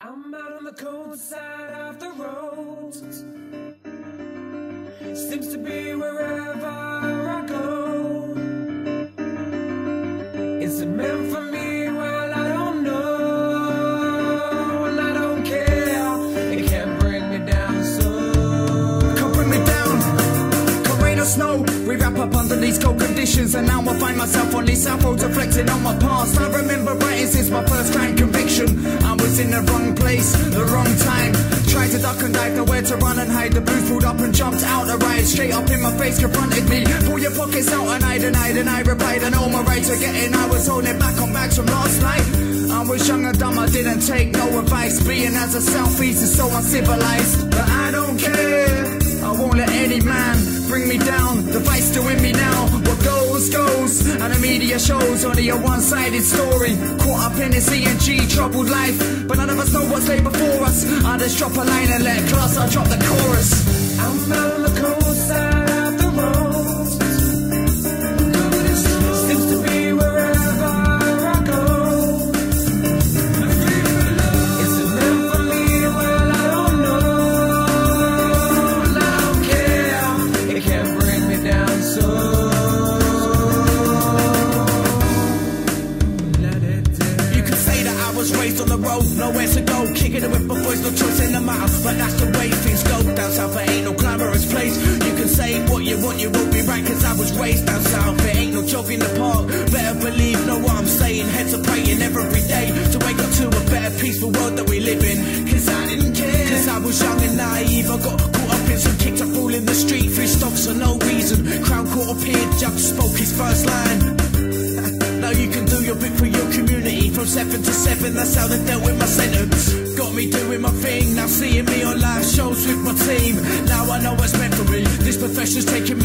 I'm out on the cold side of the road. Seems to be wherever I go. Is it meant for me? Well, I don't know, and I don't care. It can't bring me down, so can't bring me down. Rain or snow, we wrap up under these cold conditions, and now I find myself on these south roads reflecting on my past. I remember writing since my first crime conviction. I was in the wrong place, the wrong time. Tried to duck and dive, nowhere to run and hide. The blues pulled up and jumped out. The riot straight up in my face confronted me. Pull your pockets out, and I denied, and I replied, and all my rights are getting. I was holding back on bags from last night. I was young and dumb, I didn't take no advice. Being as a Southeast is so uncivilized. But I don't care, I won't let any man bring me down. The fight's still in me now. What goes, goes. And the media shows only a one-sided story. Caught up in this E&G troubled life. But none of us know what's laid before us. I just drop a line and let class, I drop the chorus. I'm out on the cold side of the road. Nowhere to go, kicking it with my boys, no choice in the matter. But that's the way things go, down south it ain't no glamorous place. You can say what you want, you won't be right, cause I was raised down south. It ain't no jog in the park, better believe, know what I'm saying. Heads are praying every day, to wake up to a better peaceful world that we live in. Cause I didn't care, cause I was young and naive. I got caught up in some kicks, I fall in the street. Three stops for no reason, crowd caught up here, judge spoke his first line. Now you can do your bit for your community. From 7 to 7, that's how they dealt with my sentence. Got me doing my thing, now seeing me on live shows with my team. Now I know what's meant for me. This profession's taking